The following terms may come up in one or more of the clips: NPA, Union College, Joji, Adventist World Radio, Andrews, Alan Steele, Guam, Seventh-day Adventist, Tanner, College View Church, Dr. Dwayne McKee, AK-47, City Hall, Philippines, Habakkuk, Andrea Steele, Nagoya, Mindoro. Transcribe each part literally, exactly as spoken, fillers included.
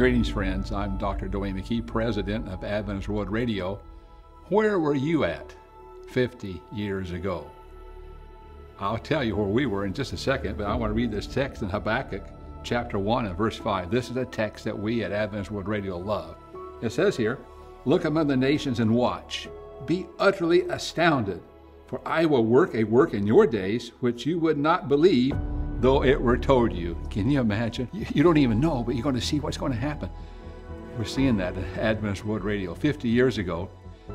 Greetings, friends. I'm Doctor Dwayne McKee, president of Adventist World Radio. Where were you at fifty years ago? I'll tell you where we were in just a second, but I want to read this text in Habakkuk chapter one and verse five. This is a text that we at Adventist World Radio love. It says here, "Look among the nations and watch. Be utterly astounded, for I will work a work in your days which you would not believe, though it were told you." Can you imagine? You don't even know, but you're going to see what's going to happen. We're seeing that at Adventist World Radio. fifty years ago,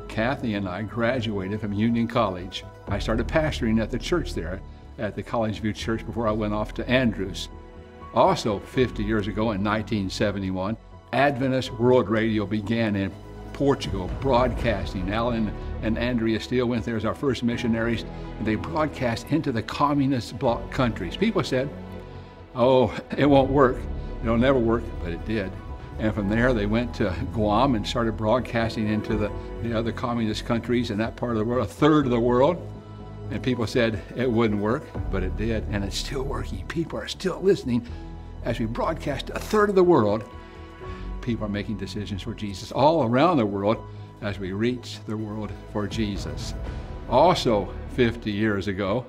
Kathy and I graduated from Union College. I started pastoring at the church there, at the College View Church, before I went off to Andrews. Also fifty years ago in nineteen seventy-one, Adventist World Radio began in Portugal, broadcasting. Alan and Andrea Steele went there as our first missionaries, and they broadcast into the communist bloc countries. People said, "Oh, it won't work. It'll never work," but it did. And from there, they went to Guam and started broadcasting into the, the other communist countries in that part of the world, a third of the world. And people said it wouldn't work, but it did, and it's still working. People are still listening as we broadcast to a third of the world. People are making decisions for Jesus all around the world as we reach the world for Jesus. Also fifty years ago,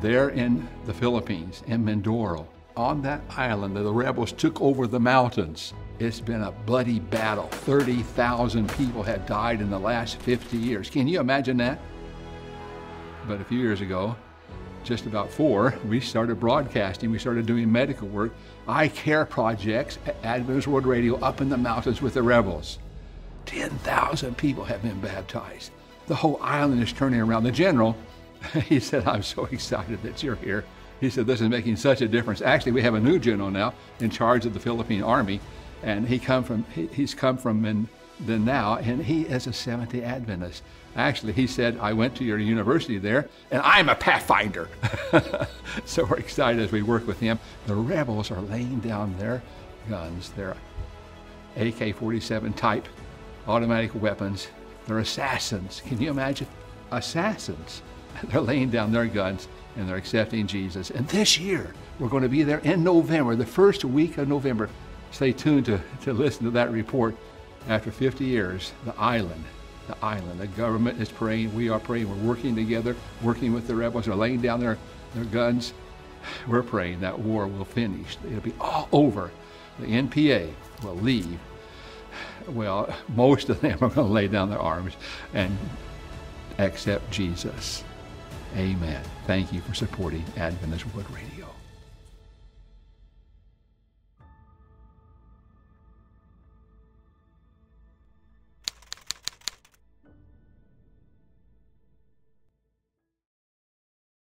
there in the Philippines, in Mindoro, on that island, the rebels took over the mountains. It's been a bloody battle. thirty thousand people have died in the last fifty years. Can you imagine that? But a few years ago, just about four, we started broadcasting. We started doing medical work, eye care projects at Adventist World Radio up in the mountains with the rebels. ten thousand people have been baptized. The whole island is turning around. The general, he said, "I'm so excited that you're here." He said, "This is making such a difference." Actually, we have a new general now in charge of the Philippine Army, and he come from, he, he's come from in, than now, and he is a Seventh-day Adventist. Actually, he said, "I went to your university there, and I'm a pathfinder." So we're excited as we work with him. The rebels are laying down their guns, their A K forty-seven type automatic weapons. They're assassins. Can you imagine? Assassins. They're laying down their guns, and they're accepting Jesus. And this year, we're going to be there in November, the first week of November. Stay tuned to, to listen to that report. After fifty years, the island, the island, the government is praying, we are praying, we're working together, working with the rebels, they're laying down their, their guns. We're praying that war will finish. It'll be all over. The N P A will leave. Well, most of them are going to lay down their arms and accept Jesus. Amen. Thank you for supporting Adventist World Radio.